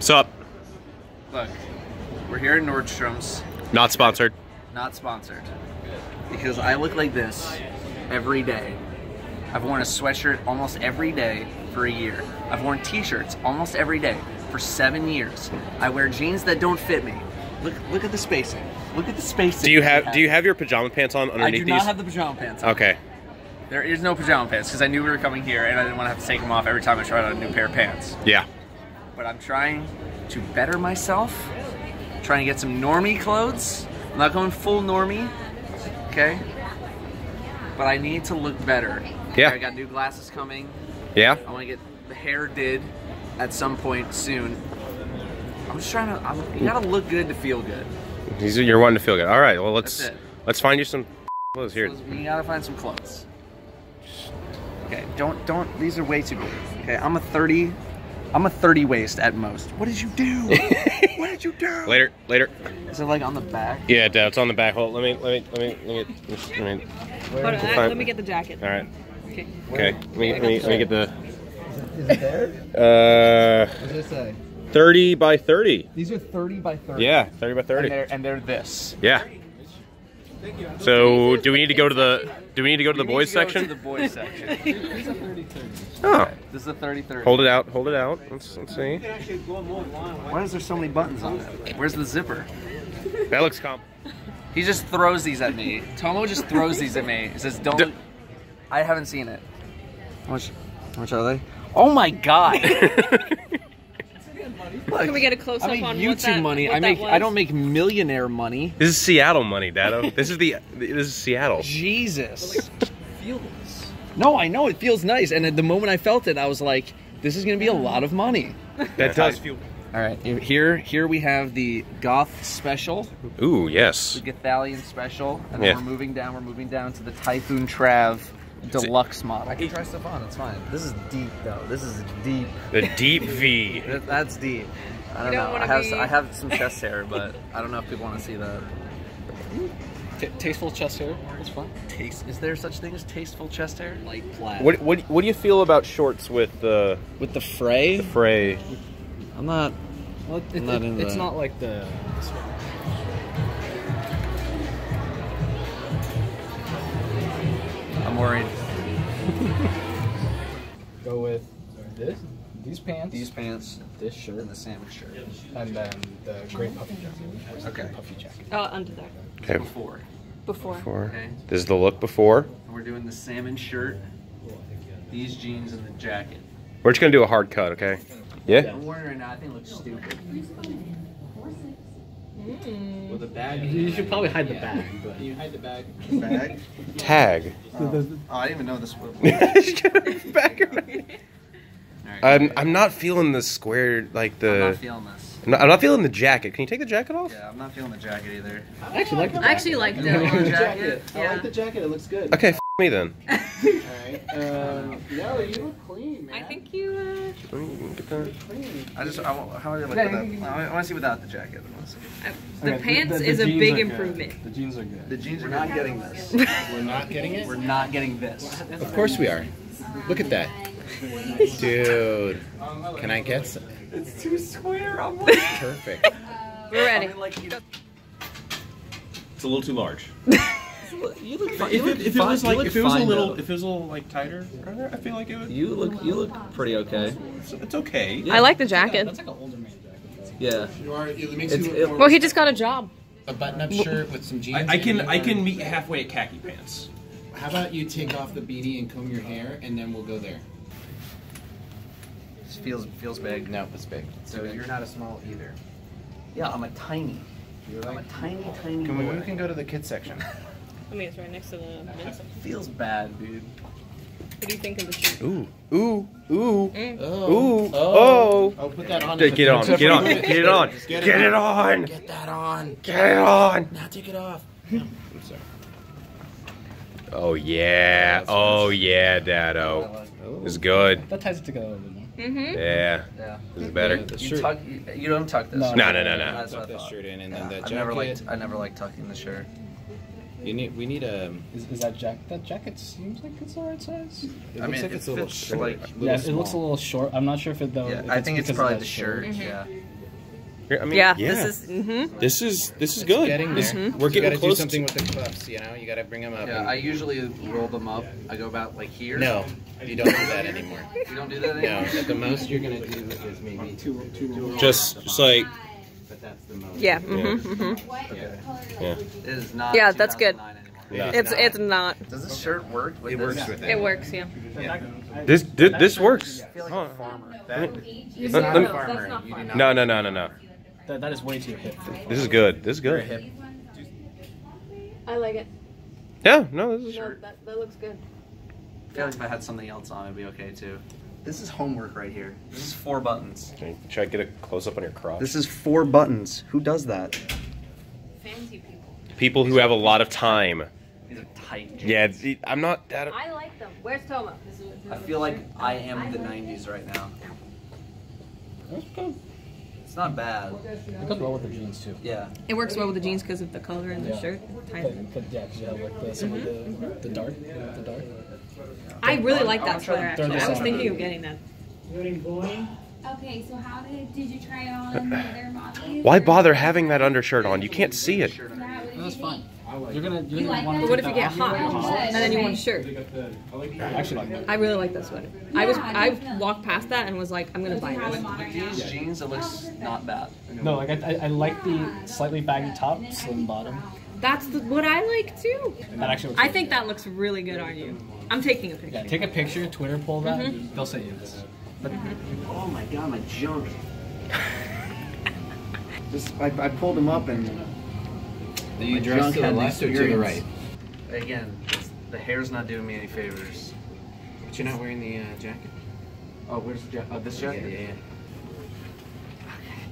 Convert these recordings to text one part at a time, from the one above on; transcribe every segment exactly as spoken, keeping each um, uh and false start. Sup? Look, we're here in Nordstrom's. Not sponsored. Not sponsored. Because I look like this every day. I've worn a sweatshirt almost every day for a year. I've worn t-shirts almost every day for seven years. I wear jeans that don't fit me. Look, look at the spacing. Look at the spacing. Do you have, have Do you have your pajama pants on underneath these? I do not these? have the pajama pants on. Okay. There is no pajama pants because I knew we were coming here and I didn't want to have to take them off every time I tried on a new pair of pants. Yeah. But I'm trying to better myself. I'm trying to get some normie clothes. I'm not going full normie. Okay. But I need to look better. Yeah. I got new glasses coming. Yeah. I want to get the hair did at some point soon. I'm just trying to. I'm, you gotta look good to feel good. You're wanting to feel good. All right. Well, let's let's find you some clothes here. We gotta find some clothes. Okay. Don't don't. These are way too big. Okay. I'm a thirty. I'm a thirty waist at most. What did you do? What did you do? Later. Later. Is it like on the back? Yeah, Dad, it's on the back. Hold. Let me. Let me. Let me. Let me. Get, let me, Hold on, I, let me get the jacket. All right. Okay. Okay. Let me. Let me, let me get the. Is it there? Uh. What does it say? thirty by thirty. These are thirty by thirty. Yeah, thirty by thirty. And they're, and they're this. Yeah. So do we need to go to the do we need to go to the boys section? The boys section. Oh. This is a thirty thirty. Hold it out. Hold it out. Let's, let's see. Why is there so many buttons on that? Where's the zipper? That looks comp. He just throws these at me. Tomo just throws these at me. He says, "Don't." D I haven't seen it. How much? How much are they? Oh my god. Look, can we get a close up I make on YouTube what that, money? What I make. Was? I don't make millionaire money. This is Seattle money, Datto. This is the. This is Seattle. Jesus. No, I know it feels nice, and at the moment I felt it, I was like, "This is going to be a lot of money." That does feel. All right, here, here we have the Goth special. Ooh, yes. The Gathalion special, and then yeah. we're moving down. We're moving down to the Typhoon Trav. Deluxe model. I can try stuff on, it's fine. This is deep though. This is deep. The deep V. That's deep. I don't, don't know. I have, I have some chest hair, but I don't know if people want to see that. T tasteful chest hair. That's fun. Taste. Is there such thing as tasteful chest hair? Like plaid. What What What do you feel about shorts with the with the fray? The fray. I'm not. Well, it, I'm not it, into it's that. not like the. This one. I'm worried. Go with this, these pants, these pants, this shirt, and the salmon shirt, and then the gray puffy jacket. Okay. Puffy jacket. Oh, under there. Okay. Before. Before. Before. Okay. This is the look before. We're doing the salmon shirt, these jeans, and the jacket. We're just gonna do a hard cut, okay? Yeah. Yeah. I'm worried right now. I think it looks stupid. Mm. Well, the bag. You should probably hide the bag. But you hide the bag. Bag. Tag. Oh. Oh, I didn't even know this was. I'm I'm not feeling the square like the. I'm not feeling this. I'm not, I'm not feeling the jacket. Can you take the jacket off? Yeah, I'm not feeling the jacket either. I actually like the jacket. I actually like the jacket. I like the jacket. It looks good. Okay, f me then. All right. Uh, no, you look clean, man. I think you. Uh... I just, I, how do I look at that? I want to see without the jacket. I the okay, pants the, the, the is a big improvement. Good. The jeans are good. The jeans are We're not getting this. We're not getting it? We're not getting this. Of course we are. Look at that. Dude. Can I get some? It's too square. I'm ready. Perfect. We're ready. It's a little too large. You look fine. If, if, if it was like, if it was a little, if it was a little like tighter, I feel like it would. You look, you look pretty okay. It's, it's okay. Yeah. I like the jacket. That's like an older man jacket. Yeah. You are, it makes you look more well, he just got a job. A button-up shirt with some jeans. I, I can, I can meet halfway at khaki pants. How about you take off the beanie and comb your hair, and then we'll go there. This feels feels big. No, it's big. So okay. You're not a small either. Yeah, I'm a tiny. You're like, I'm a tiny, tiny. Can we, we can go to the kids section. I mean, it's right next to the men's. Feels bad, dude. What do you think of the shirt? Ooh, ooh, ooh, mm. ooh, oh! Oh, put that on. Get it on. Get on. Get it on. Get it on. Get that on. Get it on. Now take it off. I'm sorry. Oh yeah. Oh yeah, Datto. It's good. That ties it together a little bit more. Mm-hmm. Yeah. Yeah. Is it better? You tuck. You don't tuck this. No, no, no, no. Tuck this shirt in, and then that jacket. I never liked. I never liked tucking the shirt. You need. We need a. Is, is that jacket? That jacket seems like it's the right size. It I mean, like it it's a little short. Like, little yeah, small. It looks a little short. I'm not sure if it though. Yeah, if I it's think it's probably the shirt. shirt. Mm-hmm. Yeah. I mean, yeah, yeah, this is. Mm-hmm. This is this is it's good. This, mm-hmm. We're getting you gotta close. Do something with the clips, you know. You got to bring them up. Yeah, and... I usually roll them up. I go about like here. No, you don't do that anymore. You don't do that anymore. No, the most you're gonna do is maybe two, two. Just, just like. But that's the most. Yeah. Mm-hmm. Mm-hmm. Yeah. Yeah. It is not. Yeah, that's good. Yeah. It's it's not. Does this shirt work? With it works this? with it. It works, yeah. yeah. This this, this works. I feel like huh. a farmer. That, it's not a farmer. Not farmer. No, no, no, no, no. That, that is way too hip. This is good. This is good. Very hip. I like it. Yeah, no, this is no, that, that looks good. I feel like if I had something else on, it'd be okay too. This is homework right here. This is four buttons. Okay, should I get a close up on your crotch? This is four buttons. Who does that? Fancy people. People who have a lot of time. These are tight jeans. Yeah, I'm not that. I like them. Where's Tomo? This is, this I feel like I am I the like nineties it. right now. That's good. It's not bad. It goes well with the jeans too. Yeah. It works well with the jeans because of the color and the yeah. shirt. But, yeah, because you have like the, some mm-hmm. of the, mm-hmm. the dark. Yeah. The dark. I really like that sweater actually. I was thinking of getting that. Okay, so how did did you try on the other model? Why bother having that undershirt on? You can't see it. That's fine. You're gonna. You're gonna like want to but what if you get hot and then you want a shirt? I actually like that. I really like that sweater. Yeah, I was. I walked past that and was like, I'm gonna buy it. With these jeans, it looks not bad. No, like I, I like the slightly baggy top, slim bottom. That's the, what I like too. That actually looks I think good. that looks really good on you. I'm taking a picture. Yeah, take a picture. Twitter poll that. Mm-hmm. They'll say yes. But, mm-hmm. Oh my god, my junk. Just I, I pulled them up and. The you dress to the left or to the right? Again, the hair's not doing me any favors. But you're not wearing the uh, jacket? Oh, where's the jacket? Oh, this jacket? Yeah, yeah, yeah. Okay.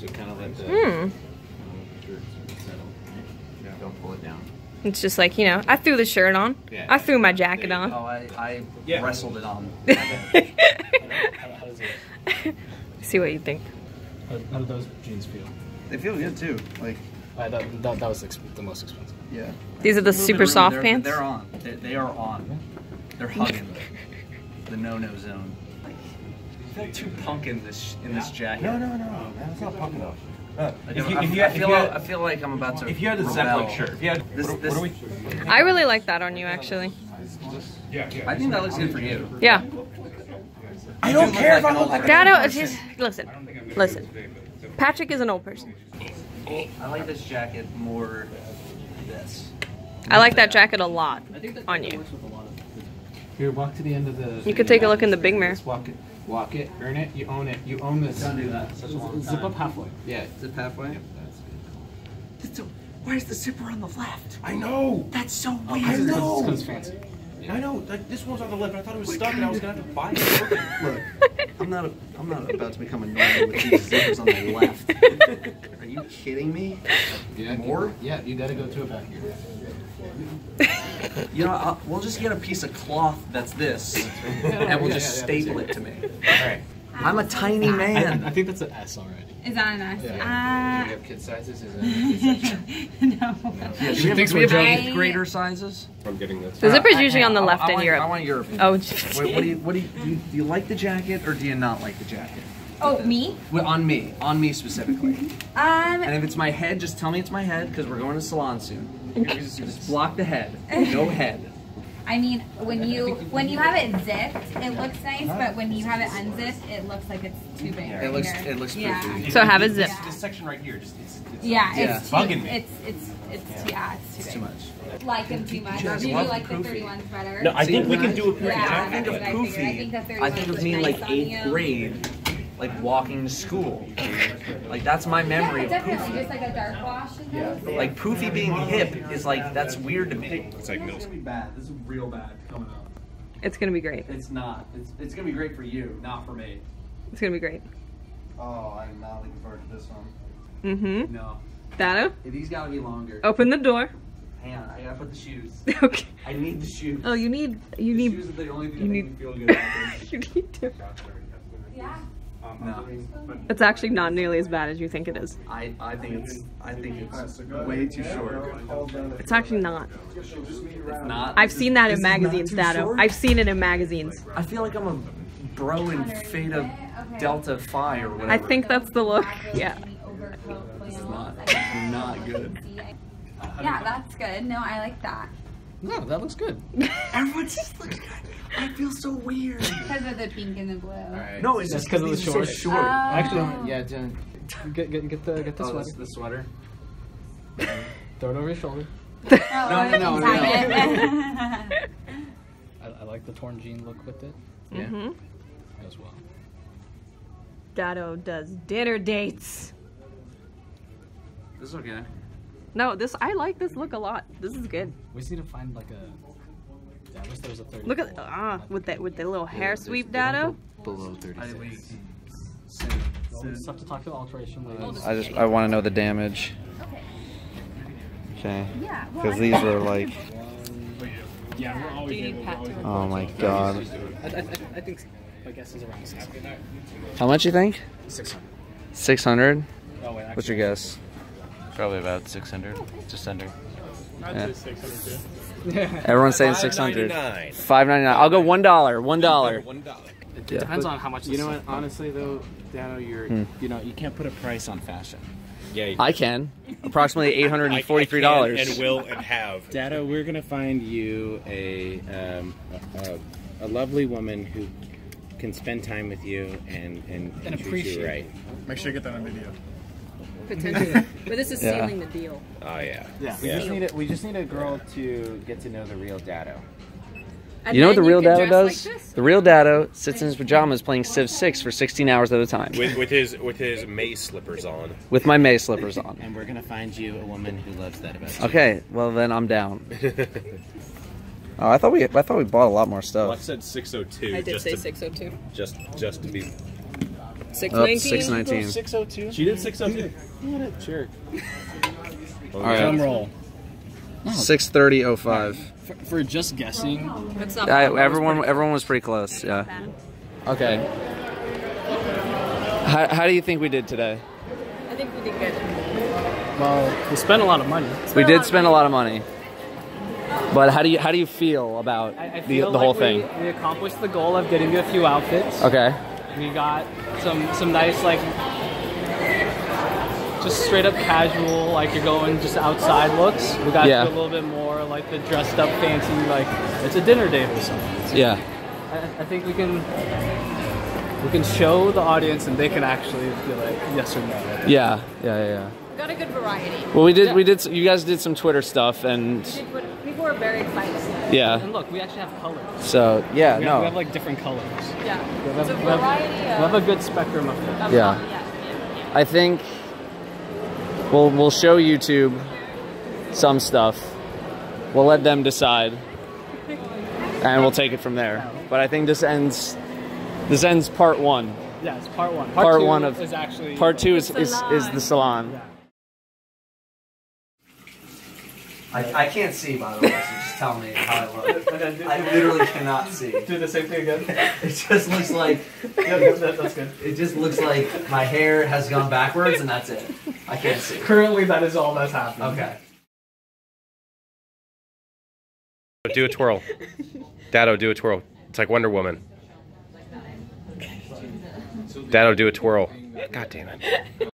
So kind of let the... Mm. Don't pull it down. It's just like, you know, I threw the shirt on. Yeah. I threw my jacket on. Oh, I, I yeah. wrestled it on. See what you think. How, how do those jeans feel? They feel good, too. Like... Uh, that, that, that was the most expensive. Yeah. These are the super soft they're, pants? They're on. They're, they are on. They're hugging the no-no zone. I feel too punk in this, in this jacket. No, no, no. That's not punk enough. Uh, I, if you, if you, I, feel, had, I feel like I'm about to If you had a Zephyr shirt. If you had, this, this, what are we? I really like that on you, actually. Yeah, yeah. I think that looks good for you. Yeah. I don't care like if I look like an old person. Listen, listen. Patrick is an old person. I like this jacket more than this. I like that jacket a lot on you. Here, walk to the end of the... You could take a look in the big mirror. Walk it, walk it, earn it, you own it, you own this. Don't do that. Such a long time. Zip up halfway. Yeah, zip halfway. Where's the zipper on the left? I know! That's so weird. I know! It's fancy. I know, like, this one's on the left, but I thought it was stuck and I was gonna have to buy it. Look, I'm not, a, I'm not about to become a normal with these zippers on the left. Are you kidding me? Yeah, More? Yeah, you gotta go to it back here. You know, I'll, we'll just get a piece of cloth that's this, and we'll just staple it to me. All right. I'm a tiny man. I, I think that's an S already. Is that an S? Yeah. Uh, do we have kid sizes? Is that kid sizes? No. no. Yeah, she thinks we have eighth grader sizes. I'm getting this. The zipper's uh, usually I, on the I, left I, in I Europe. I want your opinion. Oh, Wait, what do you? What do you, do you? Do you like the jacket or do you not like the jacket? Oh, the, me? Well, on me, on me specifically. um. And if it's my head, just tell me it's my head because we're going to salon soon. Just block the head. No head. I mean, when you when you have it zipped, it looks nice, but when you have it unzipped, it looks like it's too big. It looks it looks yeah. pretty. So have it zipped. Yeah. This section right here, just it's, it's yeah, like, it's yeah. Too, bugging me. It's it's it's too, yeah, it's too, it's too much. Like them too much. Do you like the thirty-ones better? No, I think we can do a poofy. I think of poofy. I think of me like eighth grade, like walking to school. Like that's my memory. Yeah, definitely, just like a dark wash. Yeah. Like poofy being hip is like that's weird to me. It's like middle school. Bad. This is real bad coming up. It's gonna be great. It's not. It's it's gonna be great for you, not for me. It's gonna be great. Oh, I'm not looking forward to this one. Mm-hmm. No. Datto? These gotta be longer. Open the door. Hang on, I gotta put the shoes. Okay. I need the shoes. Oh, you need you the need. Shoes are the only thing you that need, me feel good about. You need to. Yeah. Um, no. Doing, it's actually not nearly as bad as you think it is. I, I think it's I think it's way too short. It's actually not. It's not. I've seen that in magazines, Datto. I've seen it in magazines. I feel like I'm a bro in Theta Delta Phi or whatever. I think that's the look. Yeah. It's not. It's not good. Yeah, that's good. No, I like that. No, that looks good. Everyone just looks good. I feel so weird. Because of the pink and the blue. Right. No, it's just because of the shorts. So short. Oh. Actually, yeah, Jen. Get, get, get the, get the oh, sweater. The sweater. Throw it over your shoulder. No, no, no, no. no. I, I like the torn jean look with it. Yeah. Mm-hmm. As well. Datto does dinner dates. This is okay. No, this I like this look a lot. This is good. We just need to find like a. Yeah, I wish there was a thirty. Look at ah uh, with that with the little yeah, hair sweep, Datto. Below thirty-six. We'll just have to talk to alteration later. I just I want to know the damage. Okay. Yeah. Because these are like. Yeah, we're always able to. Oh my god. I, I, I think my guess is around six hundred. How much you think? Six hundred. Six hundred. Oh, wait, what's your guess? Probably about six hundred, just under. I'd yeah. say six hundred too. Yeah. Everyone's saying six hundred. five ninety-nine. five ninety-nine. I'll go one dollar. one dollar. one dollar. It yeah. depends on how much. You know what? Honestly, though, Datto, you're hmm. you know you can't put a price on fashion. Yeah. You can. I can. Approximately eight hundred forty-three dollars. I, I can and will and have. Datto, we're gonna find you a, um, a a lovely woman who can spend time with you and and, and, and appreciate you right. Make sure you get that on video. Potentially, but this is yeah. sealing the deal. Oh yeah, yeah. We yeah. just need a, we just need a girl to get to know the real Datto. And you know what the real Datto does? Like the real Datto sits in his pajamas playing Civ Six for sixteen hours at a time. With, with his with his May slippers on. With my May slippers on. And we're gonna find you a woman who loves that about you. Okay, well then I'm down. Oh, I thought we I thought we bought a lot more stuff. Well, I said six oh two. I did say six oh two. Just just to be. six nineteen. Oh, six oh two. She did six oh two. What a jerk. All right. Drum roll. Oh. six thirty oh five. For, for just guessing. What's up? I, everyone, everyone was pretty close. Yeah. Okay. How, how do you think we did today? I think we did good. Well, we spent a lot of money. We did spend a lot of money. But how do you how do you feel about I, I feel the, the whole like thing? We, we accomplished the goal of getting you a few outfits. Okay. We got some some nice like just straight up casual like you're going just outside looks. We got yeah. a little bit more like the dressed up fancy like it's a dinner date or something. So yeah, I, I think we can we can show the audience and they can actually feel like yes or no. Right? Yeah, yeah, yeah. yeah. We got a good variety. Well, we did yeah. we did you guys did some Twitter stuff and we did Twitter. People were very excited. Yeah. And look, we actually have colors. So, yeah, we no. Have, we have like different colors. Yeah. We have, so we have, we have a good spectrum of them. Yeah. yeah. I think we'll, we'll show YouTube some stuff. We'll let them decide. And we'll take it from there. But I think this ends this ends part one. Yeah, it's part one. Part, part two one of, is actually... Part two is, is, is the salon. Yeah. I, I can't see, by the way, so just tell me how I look. I literally cannot see. Do the same thing again? It just looks like... No, that, that's good. It just looks like my hair has gone backwards and that's it. I can't see. Currently, that is all that's happening. Okay. Do a twirl. Datto, do a twirl. It's like Wonder Woman. Datto, do a twirl. God damn it.